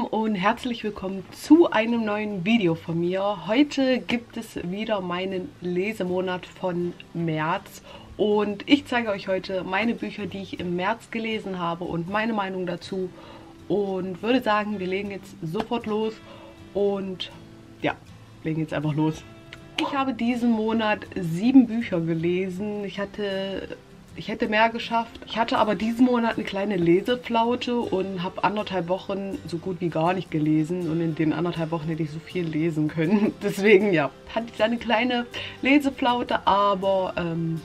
Lieben und herzlich willkommen zu einem neuen Video von mir. Heute gibt es wieder meinen Lesemonat von März und ich zeige euch heute meine Bücher, die ich im März gelesen habe und meine Meinung dazu und würde sagen, wir legen jetzt sofort los und ja, legen jetzt einfach los. Ich habe diesen Monat 7 Bücher gelesen. Ich hätte mehr geschafft. Ich hatte aber diesen Monat eine kleine Leseflaute und habe 1,5 Wochen so gut wie gar nicht gelesen. Und in den 1,5 Wochen hätte ich so viel lesen können. Deswegen, ja, hatte ich da eine kleine Leseflaute, aber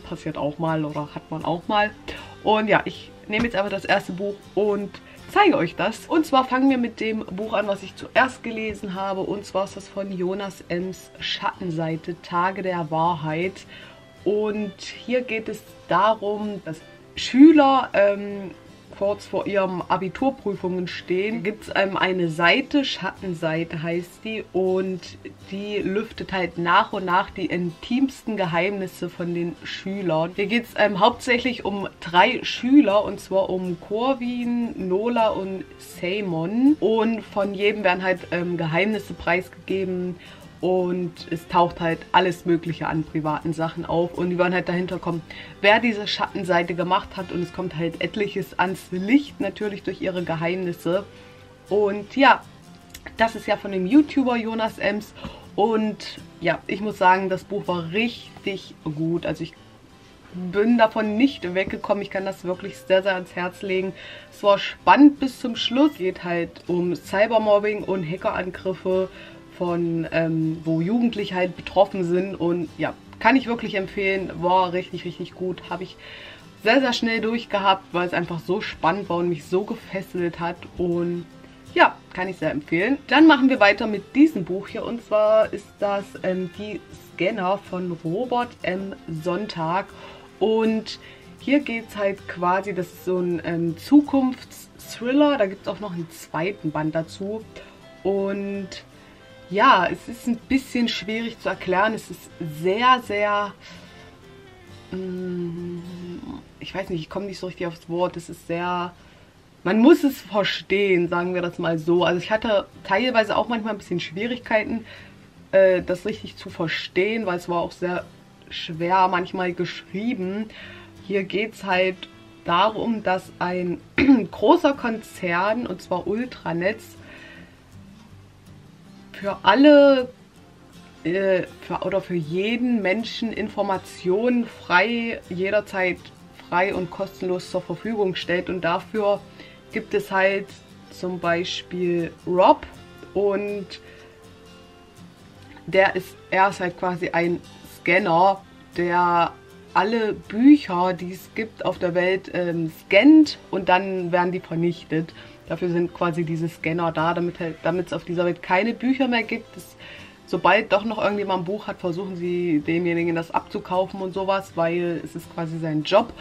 passiert auch mal oder hat man auch mal. Und ja, ich nehme jetzt einfach das erste Buch und zeige euch das. Und zwar fangen wir mit dem Buch an, was ich zuerst gelesen habe. Und zwar ist das von Jonas Ems Schattenseite, Tage der Wahrheit. Und hier geht es darum, dass Schüler kurz vor ihren Abiturprüfungen stehen. Gibt es eine Seite, Schattenseite heißt die, und die lüftet halt nach und nach die intimsten Geheimnisse von den Schülern. Hier geht es hauptsächlich um 3 Schüler, und zwar um Corwin, Nola und Simon. Und von jedem werden halt Geheimnisse preisgegeben. Und es taucht halt alles Mögliche an privaten Sachen auf. Und die wollen halt dahinter kommen, wer diese Schattenseite gemacht hat. Und es kommt halt etliches ans Licht, natürlich durch ihre Geheimnisse. Und ja, das ist ja von dem YouTuber Jonas Ems. Und ja, ich muss sagen, das Buch war richtig gut. Also ich bin davon nicht weggekommen. Ich kann das wirklich sehr, sehr ans Herz legen. Es war spannend bis zum Schluss. Es geht halt um Cybermobbing und Hackerangriffe, von wo Jugendliche halt betroffen sind, und ja, kann ich wirklich empfehlen, war richtig, richtig gut, habe ich sehr, sehr schnell durchgehabt, weil es einfach so spannend war und mich so gefesselt hat, und ja, kann ich sehr empfehlen. Dann machen wir weiter mit diesem Buch hier, und zwar ist das Die Scanner von Robert M. Sonntag, und hier geht es halt quasi, das ist so ein Zukunftsthriller, da gibt es auch noch einen zweiten Band dazu, und ja, es ist ein bisschen schwierig zu erklären. Es ist sehr, sehr, ich weiß nicht, ich komme nicht so richtig aufs Wort. Es ist sehr, man muss es verstehen, sagen wir das mal so. Also ich hatte teilweise auch manchmal ein bisschen Schwierigkeiten, das richtig zu verstehen, weil es war auch sehr schwer manchmal geschrieben. Hier geht es halt darum, dass ein großer Konzern, und zwar Ultranetz, für alle oder für jeden Menschen Informationen frei, jederzeit frei und kostenlos zur Verfügung stellt. Und dafür gibt es halt zum Beispiel Rob, und er ist halt quasi ein Scanner, der alle Bücher, die es gibt auf der Welt, scannt, und dann werden die vernichtet. Dafür sind quasi diese Scanner da, damit es auf dieser Welt keine Bücher mehr gibt. Sobald doch noch irgendjemand ein Buch hat, versuchen sie demjenigen das abzukaufen und sowas, weil es ist quasi sein Job,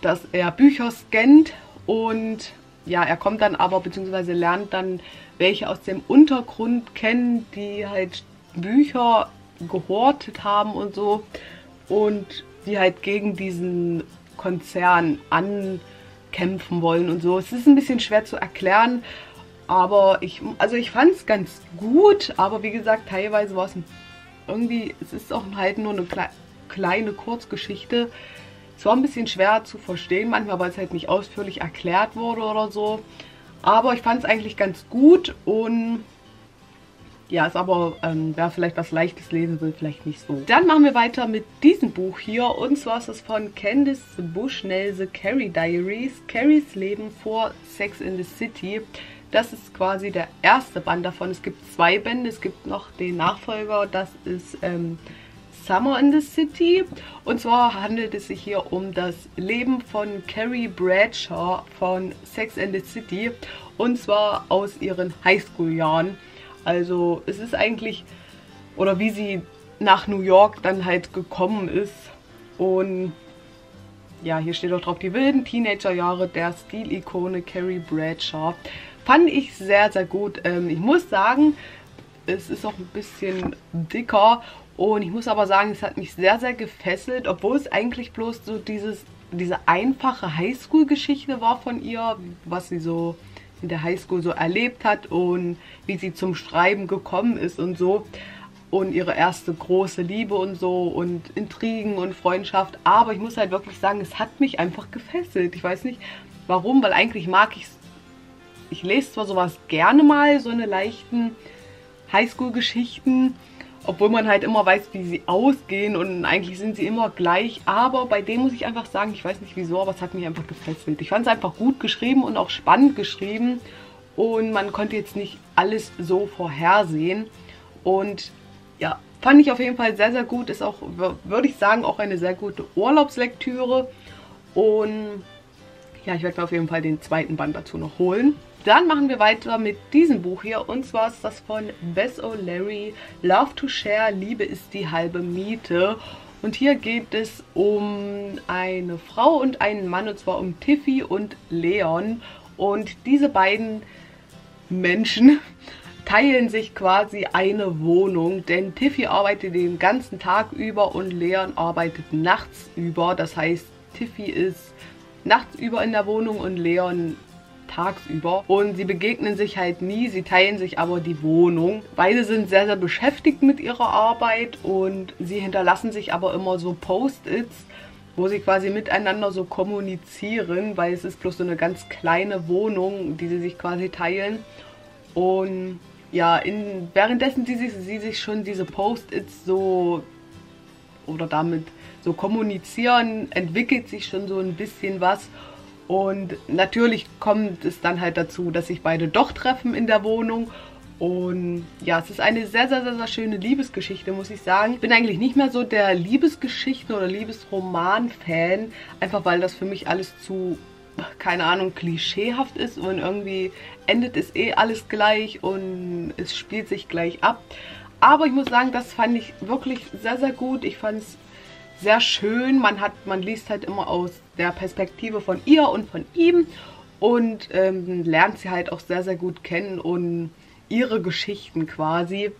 dass er Bücher scannt. Und ja, er kommt dann aber, beziehungsweise lernt dann welche aus dem Untergrund kennen, die halt Bücher gehortet haben und so. Und die halt gegen diesen Konzern ankämpfen wollen und so. Es ist ein bisschen schwer zu erklären, aber ich fand es ganz gut, aber wie gesagt, teilweise war es irgendwie, es ist auch halt nur eine kleine Kurzgeschichte. Es war ein bisschen schwer zu verstehen manchmal, weil es halt nicht ausführlich erklärt wurde oder so, aber ich fand es eigentlich ganz gut, und ja, ist aber, wer vielleicht was Leichtes lesen will, vielleicht nicht so. Dann machen wir weiter mit diesem Buch hier. Und zwar ist es von Candice Bushnell, The Carrie Diaries, Carries Leben vor Sex in the City. Das ist quasi der erste Band davon. Es gibt 2 Bände. Es gibt noch den Nachfolger. Das ist Summer in the City. Und zwar handelt es sich hier um das Leben von Carrie Bradshaw von Sex in the City. Und zwar aus ihren Highschool-Jahren. Also es ist eigentlich, oder wie sie nach New York dann halt gekommen ist. Und ja, hier steht auch drauf, die wilden Teenagerjahre der Stilikone Carrie Bradshaw. Fand ich sehr, sehr gut. Ich muss sagen, es ist auch ein bisschen dicker. Und ich muss aber sagen, es hat mich sehr, sehr gefesselt, obwohl es eigentlich bloß so diese einfache Highschool-Geschichte war von ihr, was sie so in der Highschool so erlebt hat und wie sie zum Schreiben gekommen ist und so. Und ihre erste große Liebe und so und Intrigen und Freundschaft. Aber ich muss halt wirklich sagen, es hat mich einfach gefesselt. Ich weiß nicht warum, weil eigentlich mag ich es. Ich lese zwar sowas gerne mal, so eine leichten Highschool-Geschichten, obwohl man halt immer weiß, wie sie ausgehen und eigentlich sind sie immer gleich. Aber bei dem muss ich einfach sagen, ich weiß nicht wieso, aber es hat mich einfach gefesselt. Ich fand es einfach gut geschrieben und auch spannend geschrieben. Und man konnte jetzt nicht alles so vorhersehen. Und ja, fand ich auf jeden Fall sehr, sehr gut. Ist auch, würde ich sagen, auch eine sehr gute Urlaubslektüre. Und ja, ich werde mir auf jeden Fall den zweiten Band dazu noch holen. Dann machen wir weiter mit diesem Buch hier. Und zwar ist das von Beth O'Leary, Love to Share, Liebe ist die halbe Miete. Und hier geht es um eine Frau und einen Mann, und zwar um Tiffy und Leon. Und diese beiden Menschen teilen sich quasi eine Wohnung, denn Tiffy arbeitet den ganzen Tag über und Leon arbeitet nachts über. Das heißt, Tiffy ist nachts über in der Wohnung und Leon tagsüber. Und sie begegnen sich halt nie, sie teilen sich aber die Wohnung. Beide sind sehr, sehr beschäftigt mit ihrer Arbeit und sie hinterlassen sich aber immer so Post-its, wo sie quasi miteinander so kommunizieren, weil es ist bloß so eine ganz kleine Wohnung, die sie sich quasi teilen. Und ja, währenddessen sie sich schon diese Post-its so oder damit so kommunizieren, entwickelt sich schon so ein bisschen was. Und natürlich kommt es dann halt dazu, dass sich beide doch treffen in der Wohnung. Und ja, es ist eine sehr, sehr, sehr, sehr schöne Liebesgeschichte, muss ich sagen. Ich bin eigentlich nicht mehr so der Liebesgeschichten- oder Liebesroman-Fan, einfach weil das für mich alles zu, keine Ahnung, klischeehaft ist und irgendwie endet es eh alles gleich und es spielt sich gleich ab. Aber ich muss sagen, das fand ich wirklich sehr, sehr gut. Ich fand es sehr schön. Man liest halt immer aus der Perspektive von ihr und von ihm und lernt sie halt auch sehr, sehr gut kennen und ihre Geschichten quasi.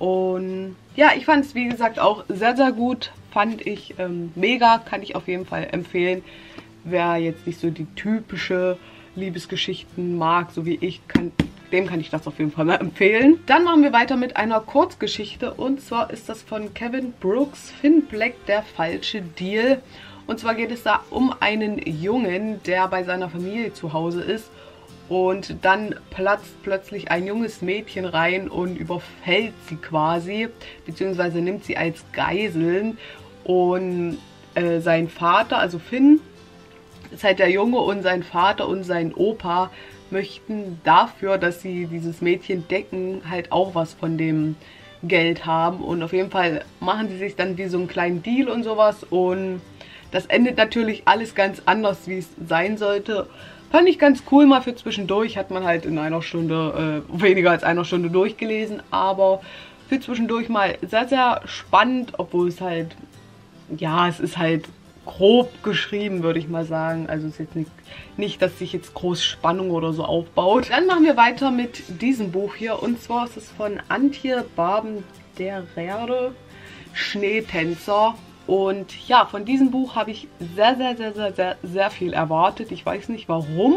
Und ja, ich fand es, wie gesagt, auch sehr, sehr gut. Fand ich mega, kann ich auf jeden Fall empfehlen. Wer jetzt nicht so die typische Liebesgeschichten mag, so wie ich, dem kann ich das auf jeden Fall mal empfehlen. Dann machen wir weiter mit einer Kurzgeschichte und zwar ist das von Kevin Brooks, Finn Black, der falsche Deal. Und zwar geht es da um einen Jungen, der bei seiner Familie zu Hause ist und dann platzt plötzlich ein junges Mädchen rein und überfällt sie quasi, beziehungsweise nimmt sie als Geiseln und sein Vater, also Finn, ist halt der Junge und sein Vater und sein Opa möchten dafür, dass sie dieses Mädchen decken, halt auch was von dem Geld haben. Und auf jeden Fall machen sie sich dann wie so einen kleinen Deal und sowas. Und das endet natürlich alles ganz anders, wie es sein sollte. Fand ich ganz cool mal für zwischendurch. Hat man halt in einer Stunde, weniger als einer Stunde durchgelesen. Aber für zwischendurch mal sehr, sehr spannend, obwohl es halt, ja, es ist halt grob geschrieben, würde ich mal sagen. Also es ist jetzt nicht, dass sich jetzt groß Spannung oder so aufbaut. Dann machen wir weiter mit diesem Buch hier. Und zwar ist es von Antje Damm, der Schneetänzer. Und ja, von diesem Buch habe ich sehr, sehr, sehr, sehr, sehr, sehr viel erwartet. Ich weiß nicht warum,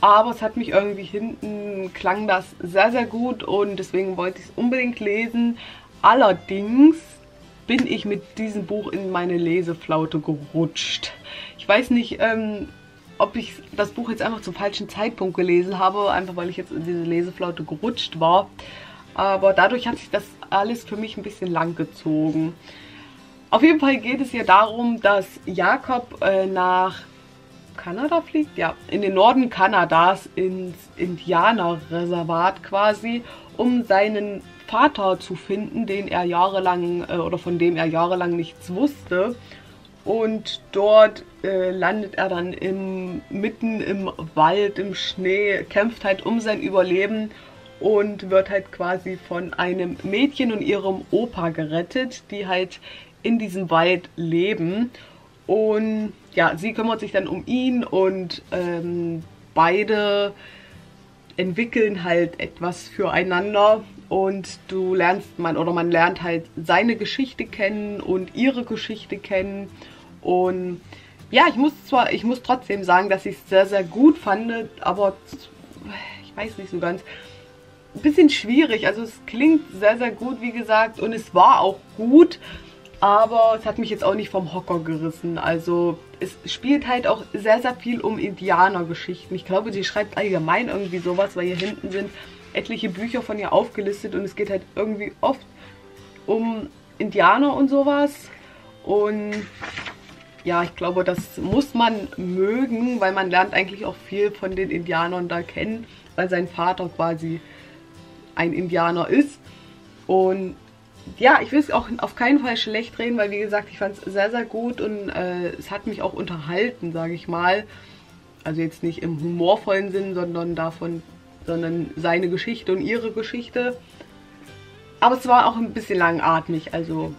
aber es hat mich irgendwie hinten, klang das sehr, sehr gut und deswegen wollte ich es unbedingt lesen. Allerdings bin ich mit diesem Buch in meine Leseflaute gerutscht. Ich weiß nicht, ob ich das Buch jetzt einfach zum falschen Zeitpunkt gelesen habe, einfach weil ich jetzt in diese Leseflaute gerutscht war. Aber dadurch hat sich das alles für mich ein bisschen lang gezogen. Auf jeden Fall geht es hier darum, dass Jakob nach Kanada fliegt, ja, in den Norden Kanadas, ins Indianerreservat quasi, um seinen Vater zu finden, den er jahrelang oder von dem er jahrelang nichts wusste. Und dort landet er dann mitten im Wald, im Schnee, kämpft halt um sein Überleben und wird halt quasi von einem Mädchen und ihrem Opa gerettet, die halt in diesem Wald leben. Und ja, sie kümmert sich dann um ihn und beide entwickeln halt etwas füreinander. Und man lernt halt seine Geschichte kennen und ihre Geschichte kennen. Und ja, ich muss trotzdem sagen, dass ich es sehr, sehr gut fand, aber ich weiß nicht so ganz, ein bisschen schwierig. Also es klingt sehr, sehr gut, wie gesagt, und es war auch gut, aber es hat mich jetzt auch nicht vom Hocker gerissen. Also es spielt halt auch sehr, sehr viel um Indianergeschichten. Ich glaube, sie schreibt allgemein irgendwie sowas, weil hier hinten sind etliche Bücher von ihr aufgelistet und es geht halt irgendwie oft um Indianer und sowas. Und ja, ich glaube, das muss man mögen, weil man lernt eigentlich auch viel von den Indianern da kennen, weil sein Vater quasi ein Indianer ist. Und ja, ich will es auch auf keinen Fall schlecht reden, weil wie gesagt, ich fand es sehr, sehr gut und es hat mich auch unterhalten, sage ich mal. Also jetzt nicht im humorvollen Sinn, sondern seine Geschichte und ihre Geschichte. Aber es war auch ein bisschen langatmig, also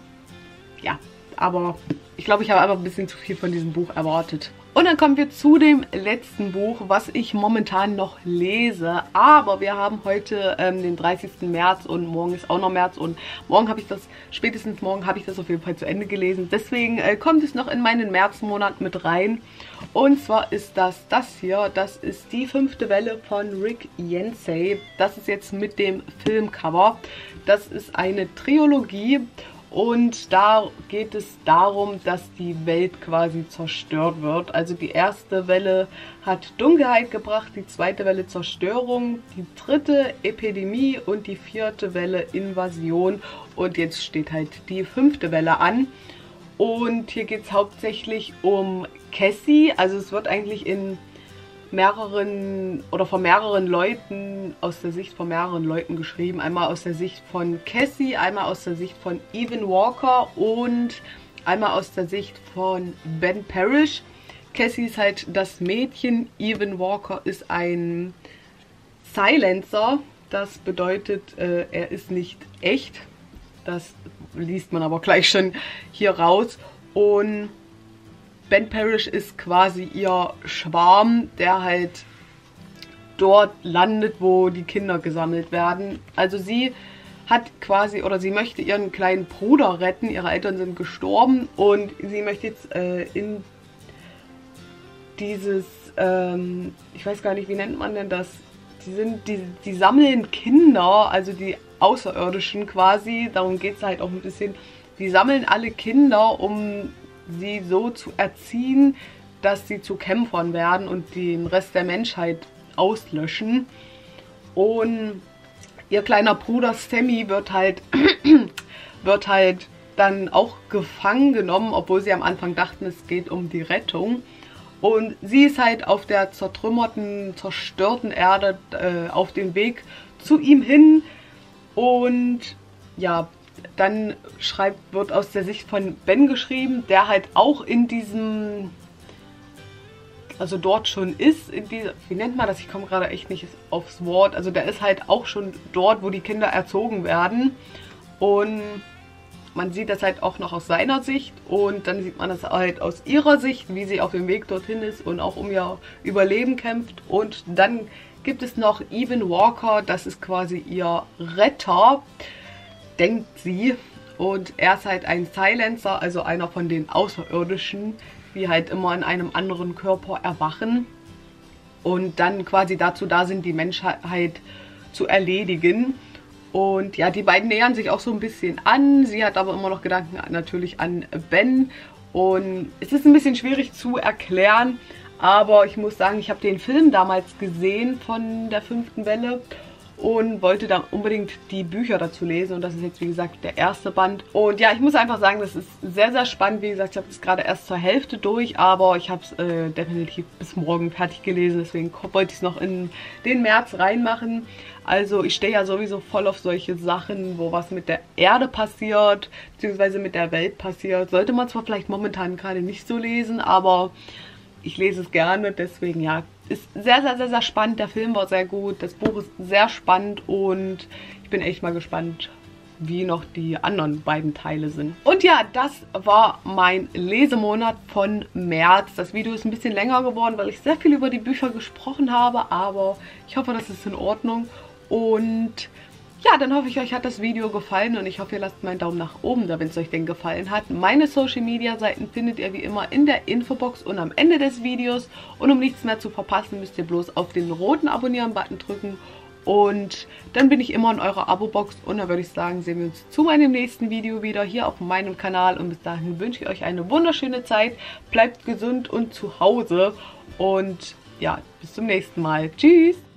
ja, aber ich glaube, ich habe einfach ein bisschen zu viel von diesem Buch erwartet. Und dann kommen wir zu dem letzten Buch, was ich momentan noch lese. Aber wir haben heute den 30. März und morgen ist auch noch März. Und morgen habe ich das, spätestens morgen habe ich das auf jeden Fall zu Ende gelesen. Deswegen kommt es noch in meinen Märzmonat mit rein. Und zwar ist das hier. Das ist Die fünfte Welle von Rick Yancey. Das ist jetzt mit dem Filmcover. Das ist eine Trilogie. Und da geht es darum, dass die Welt quasi zerstört wird. Also die erste Welle hat Dunkelheit gebracht, die zweite Welle Zerstörung, die dritte Epidemie und die vierte Welle Invasion. Und jetzt steht halt die fünfte Welle an. Und hier geht es hauptsächlich um Cassie. Also es wird eigentlich von mehreren Leuten geschrieben. Einmal aus der Sicht von Cassie, einmal aus der Sicht von Evan Walker und einmal aus der Sicht von Ben Parrish. Cassie ist halt das Mädchen, Evan Walker ist ein Silencer. Das bedeutet, er ist nicht echt. Das liest man aber gleich schon hier raus. Und Ben Parrish ist quasi ihr Schwarm, der halt dort landet, wo die Kinder gesammelt werden. Also sie hat quasi, oder sie möchte ihren kleinen Bruder retten, ihre Eltern sind gestorben und sie möchte jetzt in dieses, ich weiß gar nicht, wie nennt man denn das? Die sammeln Kinder, also die Außerirdischen quasi, darum geht es halt auch ein bisschen. Die sammeln alle Kinder, um sie so zu erziehen, dass sie zu Kämpfern werden und den Rest der Menschheit auslöschen. Und ihr kleiner Bruder Sammy wird halt dann auch gefangen genommen, obwohl sie am Anfang dachten, es geht um die Rettung. Und sie ist halt auf der zertrümmerten, zerstörten Erde auf dem Weg zu ihm hin. Und ja, dann wird aus der Sicht von Ben geschrieben, der halt auch in diesem, also dort schon ist, in dieser, wie nennt man das? Ich komme gerade echt nicht aufs Wort. Also der ist halt auch schon dort, wo die Kinder erzogen werden. Und man sieht das halt auch noch aus seiner Sicht und dann sieht man das halt aus ihrer Sicht, wie sie auf dem Weg dorthin ist und auch um ihr Überleben kämpft. Und dann gibt es noch Evan Walker, das ist quasi ihr Retter, denkt sie, und er ist halt ein Silencer, also einer von den Außerirdischen, die halt immer in einem anderen Körper erwachen und dann quasi dazu da sind, die Menschheit zu erledigen. Und ja, die beiden nähern sich auch so ein bisschen an, sie hat aber immer noch Gedanken natürlich an Ben und es ist ein bisschen schwierig zu erklären, aber ich muss sagen, ich habe den Film damals gesehen von der fünften Welle und wollte dann unbedingt die Bücher dazu lesen und das ist jetzt, wie gesagt, der erste Band. Und ja, ich muss einfach sagen, das ist sehr, sehr spannend. Wie gesagt, ich habe es gerade erst zur Hälfte durch, aber ich habe es definitiv bis morgen fertig gelesen, deswegen wollte ich es noch in den März reinmachen. Also ich stehe ja sowieso voll auf solche Sachen, wo was mit der Erde passiert, beziehungsweise mit der Welt passiert. Sollte man zwar vielleicht momentan gerade nicht so lesen, aber ich lese es gerne, deswegen ja, ist sehr, sehr, sehr, sehr spannend. Der Film war sehr gut, das Buch ist sehr spannend und ich bin echt mal gespannt, wie noch die anderen beiden Teile sind. Und ja, das war mein Lesemonat von März. Das Video ist ein bisschen länger geworden, weil ich sehr viel über die Bücher gesprochen habe, aber ich hoffe, das ist in Ordnung. Und Ja, dann hoffe ich, euch hat das Video gefallen und ich hoffe, ihr lasst meinen Daumen nach oben da, wenn es euch denn gefallen hat. Meine Social-Media-Seiten findet ihr wie immer in der Infobox und am Ende des Videos. Und um nichts mehr zu verpassen, müsst ihr bloß auf den roten Abonnieren-Button drücken. Und dann bin ich immer in eurer Abo-Box und dann würde ich sagen, sehen wir uns zu meinem nächsten Video wieder hier auf meinem Kanal. Und bis dahin wünsche ich euch eine wunderschöne Zeit. Bleibt gesund und zu Hause und ja, bis zum nächsten Mal. Tschüss!